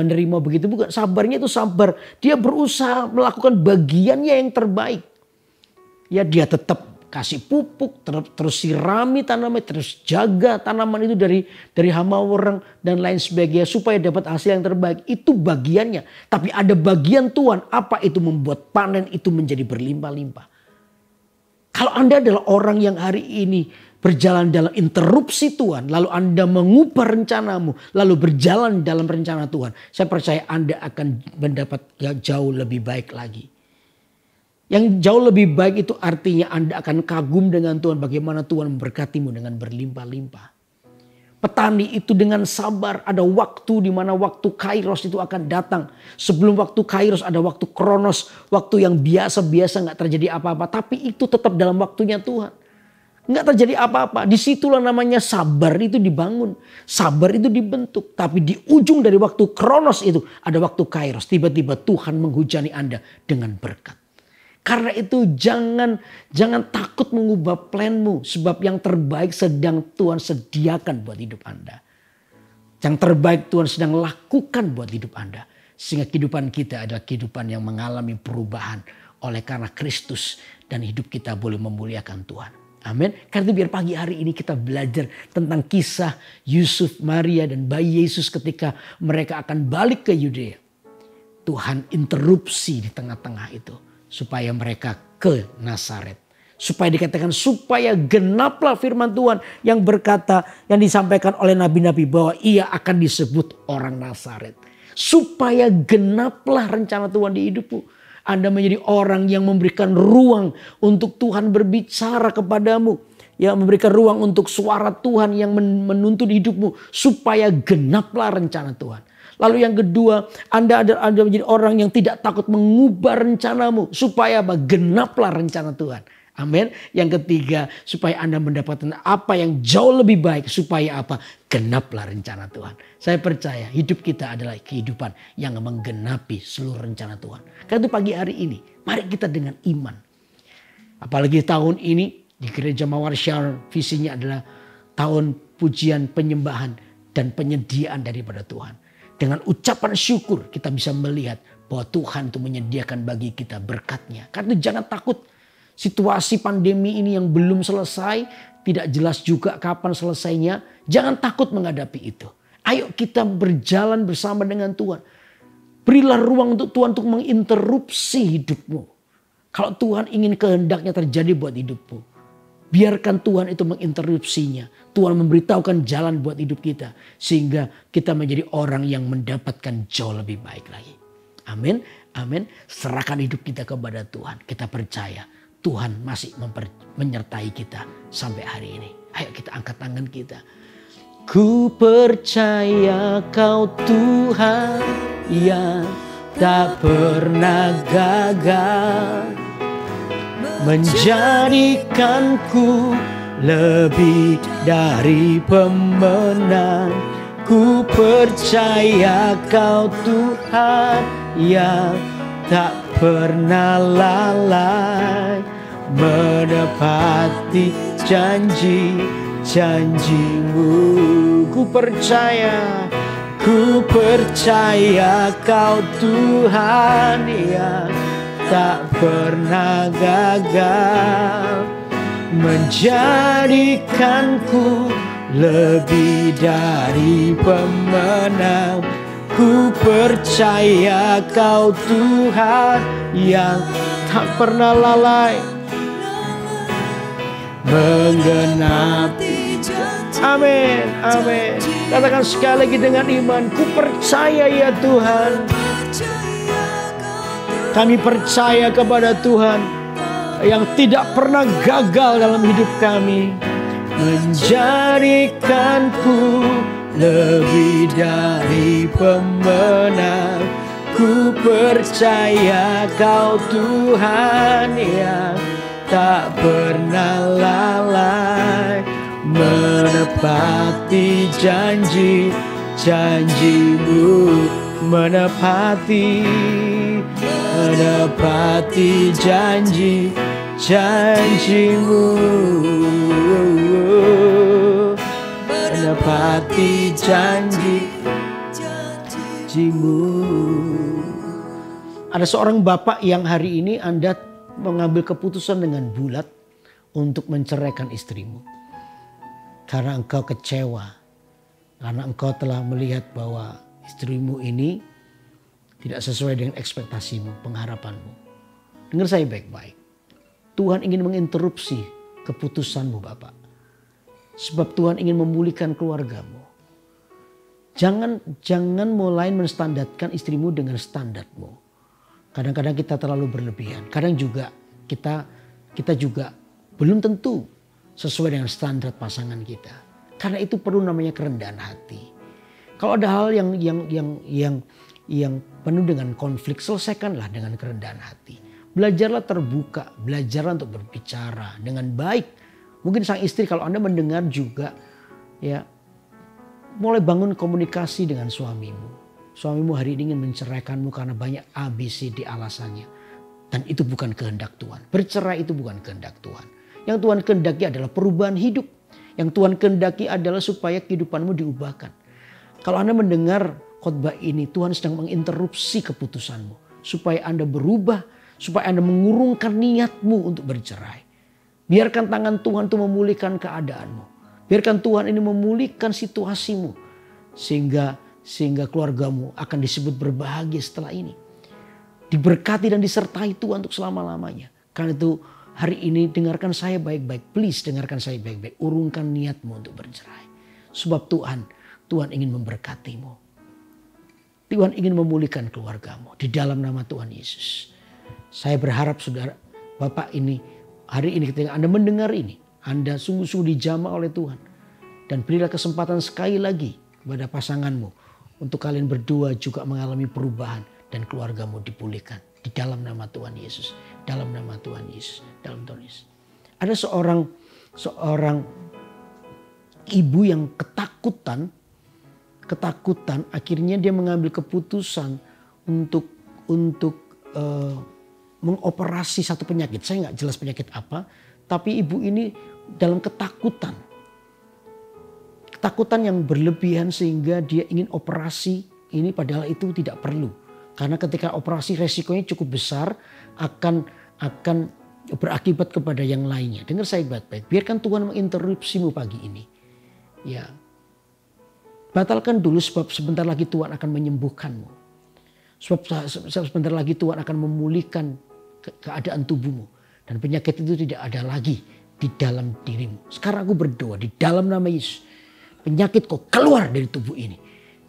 nerima begitu, bukan. Sabarnya itu sabar, dia berusaha melakukan bagiannya yang terbaik. Ya, dia tetap kasih pupuk, terus sirami tanaman, terus jaga tanaman itu dari hama wereng dan lain sebagainya supaya dapat hasil yang terbaik. Itu bagiannya. Tapi ada bagian Tuhan, apa itu membuat panen itu menjadi berlimpah-limpah. Kalau Anda adalah orang yang hari ini berjalan dalam interupsi Tuhan, lalu Anda mengubah rencanamu, lalu berjalan dalam rencana Tuhan, saya percaya Anda akan mendapat jauh lebih baik lagi. Yang jauh lebih baik itu artinya Anda akan kagum dengan Tuhan, bagaimana Tuhan memberkatimu dengan berlimpah-limpah. Petani itu dengan sabar, ada waktu di mana waktu kairos itu akan datang. Sebelum waktu kairos ada waktu kronos, waktu yang biasa-biasa nggak terjadi apa-apa. Tapi itu tetap dalam waktunya Tuhan. Nggak terjadi apa-apa. Disitulah namanya sabar itu dibangun. Sabar itu dibentuk. Tapi di ujung dari waktu kronos itu ada waktu kairos. Tiba-tiba Tuhan menghujani Anda dengan berkat. Karena itu jangan takut mengubah planmu. Sebab yang terbaik sedang Tuhan sediakan buat hidup Anda. Yang terbaik Tuhan sedang lakukan buat hidup Anda. Sehingga kehidupan kita adalah kehidupan yang mengalami perubahan oleh karena Kristus. Dan hidup kita boleh memuliakan Tuhan. Amin. Karena itu biar pagi hari ini kita belajar tentang kisah Yusuf, Maria dan bayi Yesus ketika mereka akan balik ke Yudea. Tuhan interupsi di tengah-tengah itu. Supaya mereka ke Nazaret. Supaya dikatakan supaya genaplah firman Tuhan yang berkata, yang disampaikan oleh nabi-nabi bahwa ia akan disebut orang Nazaret. Supaya genaplah rencana Tuhan di hidupmu. Anda menjadi orang yang memberikan ruang untuk Tuhan berbicara kepadamu. Ya, memberikan ruang untuk suara Tuhan yang menuntun hidupmu. Supaya genaplah rencana Tuhan. Lalu yang kedua, Anda menjadi orang yang tidak takut mengubah rencanamu. Supaya apa? Genaplah rencana Tuhan. Amin. Yang ketiga, supaya Anda mendapatkan apa yang jauh lebih baik. Supaya apa? Genaplah rencana Tuhan. Saya percaya hidup kita adalah kehidupan yang menggenapi seluruh rencana Tuhan. Karena itu pagi hari ini, mari kita dengan iman. Apalagi tahun ini di Gereja Mawar Sharon visinya adalah tahun pujian, penyembahan dan penyediaan daripada Tuhan. Dengan ucapan syukur kita bisa melihat bahwa Tuhan itu menyediakan bagi kita berkatnya. Karena itu jangan takut situasi pandemi ini yang belum selesai. Tidak jelas juga kapan selesainya. Jangan takut menghadapi itu. Ayo kita berjalan bersama dengan Tuhan. Berilah ruang untuk Tuhan untuk menginterupsi hidupmu. Kalau Tuhan ingin kehendaknya terjadi buat hidupmu. Biarkan Tuhan itu menginterupsinya. Tuhan memberitahukan jalan buat hidup kita. Sehingga kita menjadi orang yang mendapatkan jauh lebih baik lagi. Amin. Amin. Serahkan hidup kita kepada Tuhan. Kita percaya Tuhan masih menyertai kita sampai hari ini. Ayo kita angkat tangan kita. Ku percaya Kau Tuhan yang tak pernah gagal menjadikanku lebih dari pemenang. Ku percaya Kau Tuhan yang tak pernah lalai menepati janji-janji-Mu. Ku percaya Kau Tuhan yang tak pernah gagal menjadikanku lebih dari pemenang. Ku percaya Kau Tuhan yang tak pernah lalai menggenapi janji. Amin, amin. Katakan sekali lagi dengan iman, ku percaya ya Tuhan. Kami percaya kepada Tuhan yang tidak pernah gagal dalam hidup kami, menjadikanku lebih dari pemenang. Ku percaya Kau Tuhan yang tak pernah lalai menepati janji-janji-Mu. Menepati janji-janji-Mu, menepati janji-janji-Mu. Ada seorang bapak yang hari ini Anda mengambil keputusan dengan bulat untuk menceraikan istrimu karena engkau kecewa, karena engkau telah melihat bahwa istrimu ini tidak sesuai dengan ekspektasimu, pengharapanmu. Dengar saya baik-baik. Tuhan ingin menginterupsi keputusanmu, Bapak. Sebab Tuhan ingin memulihkan keluargamu. Jangan mulai menstandarkan istrimu dengan standarmu. Kadang-kadang kita terlalu berlebihan. Kadang juga kita juga belum tentu sesuai dengan standar pasangan kita. Karena itu perlu namanya kerendahan hati. Kalau ada hal yang penuh dengan konflik, selesaikanlah dengan kerendahan hati. Belajarlah terbuka, belajarlah untuk berbicara dengan baik. Mungkin sang istri kalau Anda mendengar juga, ya, mulai bangun komunikasi dengan suamimu. Suamimu hari ini ingin menceraikanmu karena banyak ABCD alasannya. Dan itu bukan kehendak Tuhan. Bercerai itu bukan kehendak Tuhan. Yang Tuhan kehendaki adalah perubahan hidup. Yang Tuhan kehendaki adalah supaya kehidupanmu diubahkan. Kalau Anda mendengar khotbah ini, Tuhan sedang menginterupsi keputusanmu. Supaya Anda berubah, supaya Anda mengurungkan niatmu untuk bercerai. Biarkan tangan Tuhan itu memulihkan keadaanmu. Biarkan Tuhan ini memulihkan situasimu. Sehingga keluargamu akan disebut berbahagia setelah ini. Diberkati dan disertai Tuhan untuk selama-lamanya. Karena itu hari ini dengarkan saya baik-baik. Please dengarkan saya baik-baik. Urungkan niatmu untuk bercerai. Sebab Tuhan ingin memberkatimu. Tuhan ingin memulihkan keluargamu di dalam nama Tuhan Yesus. Saya berharap saudara, Bapak ini hari ini ketika Anda mendengar ini, Anda sungguh-sungguh dijamah oleh Tuhan. Dan berilah kesempatan sekali lagi kepada pasanganmu untuk kalian berdua juga mengalami perubahan dan keluargamu dipulihkan di dalam nama Tuhan Yesus. Dalam nama Tuhan Yesus, dalam Tuhan Yesus. Ada seorang ibu yang ketakutan akhirnya dia mengambil keputusan untuk mengoperasi satu penyakit. Saya nggak jelas penyakit apa, tapi ibu ini dalam ketakutan yang berlebihan sehingga dia ingin operasi ini padahal itu tidak perlu. Karena ketika operasi resikonya cukup besar akan berakibat kepada yang lainnya. Dengar saya baik-baik. Biarkan Tuhan menginterupsimu pagi ini. Ya. Batalkan dulu sebab sebentar lagi Tuhan akan menyembuhkanmu. Sebab sebentar lagi Tuhan akan memulihkan keadaan tubuhmu. Dan penyakit itu tidak ada lagi di dalam dirimu. Sekarang aku berdoa di dalam nama Yesus. Penyakit kau keluar dari tubuh ini.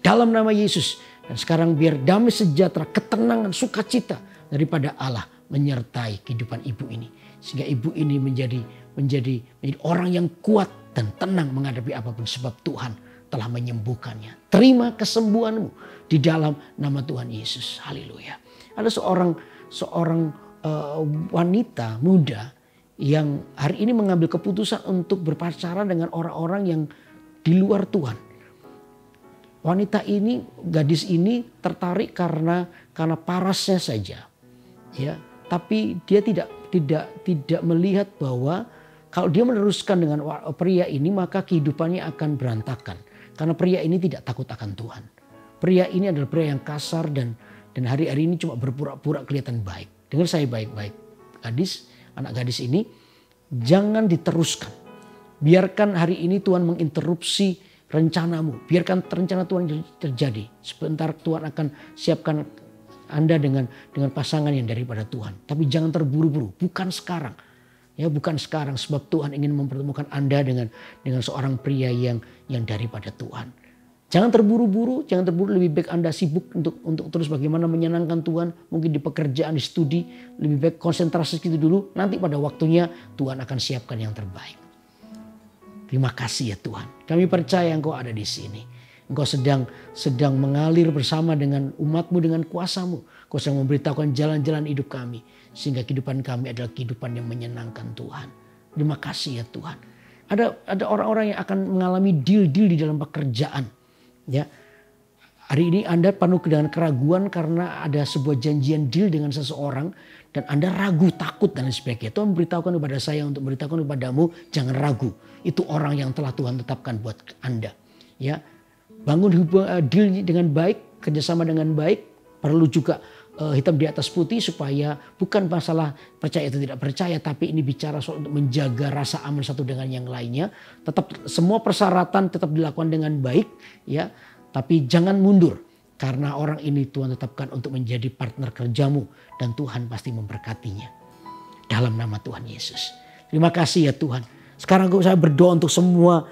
Dalam nama Yesus. Dan sekarang biar damai sejahtera, ketenangan, sukacita daripada Allah menyertai kehidupan ibu ini. Sehingga ibu ini menjadi orang yang kuat dan tenang menghadapi apapun. Sebab Tuhan telah menyembuhkannya. Terima kesembuhanmu di dalam nama Tuhan Yesus. Haleluya. Ada seorang wanita muda yang hari ini mengambil keputusan untuk berpacaran dengan orang-orang yang di luar Tuhan. Wanita ini, gadis ini tertarik karena parasnya saja. Ya, tapi dia tidak melihat bahwa kalau dia meneruskan dengan pria ini maka kehidupannya akan berantakan. Karena pria ini tidak takut akan Tuhan. Pria ini adalah pria yang kasar dan hari-hari ini cuma berpura-pura kelihatan baik. Dengar saya baik-baik. Anak gadis ini jangan diteruskan. Biarkan hari ini Tuhan menginterupsi rencanamu. Biarkan rencana Tuhan terjadi. Sebentar Tuhan akan siapkan Anda dengan pasangan yang daripada Tuhan. Tapi jangan terburu-buru, bukan sekarang. Ya, bukan sekarang, sebab Tuhan ingin mempertemukan Anda dengan seorang pria yang daripada Tuhan. Jangan terburu-buru, lebih baik Anda sibuk untuk terus bagaimana menyenangkan Tuhan, mungkin di pekerjaan, di studi, lebih baik konsentrasi gitu dulu, nanti pada waktunya Tuhan akan siapkan yang terbaik. Terima kasih ya Tuhan. Kami percaya Engkau ada di sini. Engkau sedang mengalir bersama dengan umat-Mu dengan kuasa-Mu. Engkau sedang memberitahukan jalan-jalan hidup kami. Sehingga kehidupan kami adalah kehidupan yang menyenangkan Tuhan. Terima kasih ya Tuhan. Ada orang-orang yang akan mengalami deal-deal di dalam pekerjaan. Ya. Hari ini Anda penuh dengan keraguan karena ada sebuah janjian deal dengan seseorang. Dan Anda ragu, takut dan sebagainya. Tuhan beritahukan kepada saya untuk beritahukan kepadamu, jangan ragu. Itu orang yang telah Tuhan tetapkan buat Anda. Ya. Bangun deal dengan baik, kerjasama dengan baik. Perlu juga hitam di atas putih supaya bukan masalah percaya atau tidak percaya, tapi ini bicara soal untuk menjaga rasa aman satu dengan yang lainnya. Tetap semua persyaratan tetap dilakukan dengan baik ya, tapi jangan mundur karena orang ini Tuhan tetapkan untuk menjadi partner kerjamu dan Tuhan pasti memberkatinya dalam nama Tuhan Yesus. Terima kasih ya Tuhan. Sekarang saya berdoa untuk semua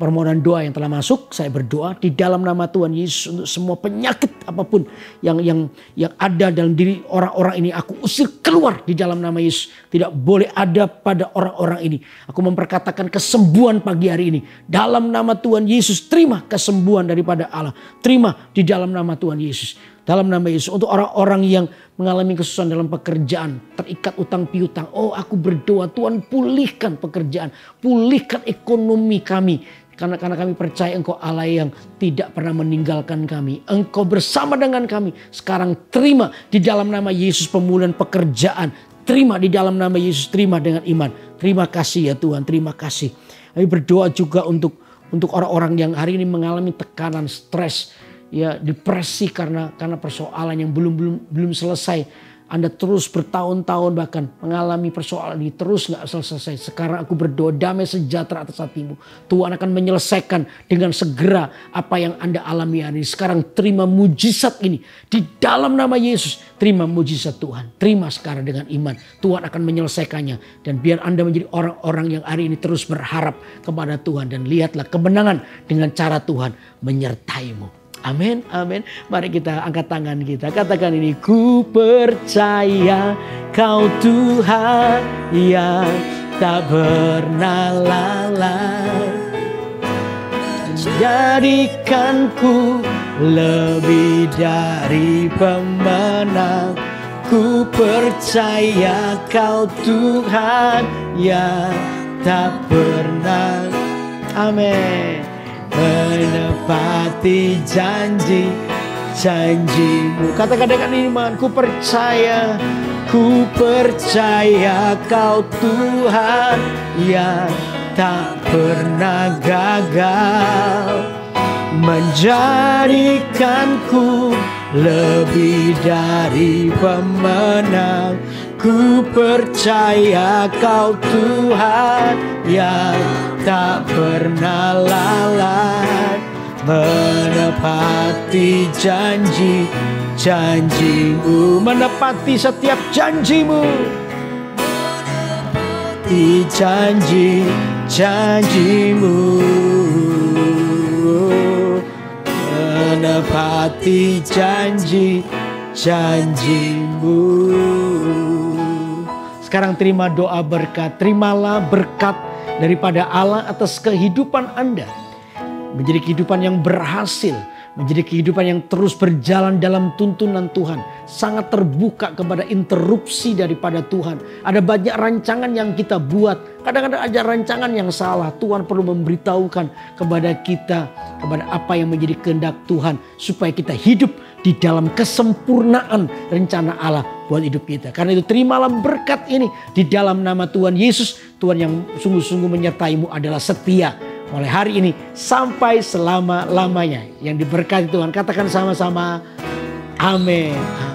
permohonan doa yang telah masuk, saya berdoa di dalam nama Tuhan Yesus untuk semua penyakit apapun yang ada dalam diri orang-orang ini aku usir keluar di dalam nama Yesus. Tidak boleh ada pada orang-orang ini. Aku memperkatakan kesembuhan pagi hari ini. Dalam nama Tuhan Yesus terima kesembuhan daripada Allah. Terima di dalam nama Tuhan Yesus. Dalam nama Yesus untuk orang-orang yang mengalami kesusahan dalam pekerjaan, terikat utang piutang. Oh, aku berdoa Tuhan pulihkan pekerjaan, pulihkan ekonomi kami. Karena kami percaya Engkau Allah yang tidak pernah meninggalkan kami. Engkau bersama dengan kami. Sekarang terima di dalam nama Yesus pemulihan pekerjaan. Terima di dalam nama Yesus. Terima dengan iman. Terima kasih ya Tuhan. Terima kasih. Kami berdoa juga untuk orang-orang yang hari ini mengalami tekanan, stres, ya depresi karena persoalan yang belum selesai. Anda terus bertahun-tahun bahkan mengalami persoalan ini terus gak selesai. Sekarang aku berdoa damai sejahtera atas hatimu. Tuhan akan menyelesaikan dengan segera apa yang Anda alami hari ini. Sekarang terima mujizat ini. Di dalam nama Yesus terima mujizat Tuhan. Terima sekarang dengan iman. Tuhan akan menyelesaikannya. Dan biar Anda menjadi orang-orang yang hari ini terus berharap kepada Tuhan. Dan lihatlah kemenangan dengan cara Tuhan menyertaimu. Amin, amin. Mari kita angkat tangan kita. Katakan ini, ku percaya Kau Tuhan yang tak pernah lalai. Jadikanku lebih dari pemenang. Ku percaya Kau Tuhan yang tak pernah. Amin. Menepati janji-janjimu. Katakan dengan iman, ku percaya Kau Tuhan yang tak pernah gagal. Menjadikanku lebih dari pemenang. Ku percaya Kau Tuhan yang tak pernah lalai. Menepati janji-janjimu. Menepati setiap janjimu. Menepati janji-janjimu. Menepati janji-janjimu. Sekarang terima doa berkat, terimalah berkat daripada Allah atas kehidupan Anda. Menjadi kehidupan yang berhasil, menjadi kehidupan yang terus berjalan dalam tuntunan Tuhan. Sangat terbuka kepada interupsi daripada Tuhan. Ada banyak rancangan yang kita buat. Kadang-kadang ada rancangan yang salah. Tuhan perlu memberitahukan kepada kita, kepada apa yang menjadi kehendak Tuhan. Supaya kita hidup di dalam kesempurnaan rencana Allah buat hidup kita. Karena itu terimalah berkat ini di dalam nama Tuhan Yesus. Tuhan yang sungguh-sungguh menyertaimu adalah setia. Mulai hari ini sampai selama-lamanya yang diberkati Tuhan. Katakan sama-sama, amin.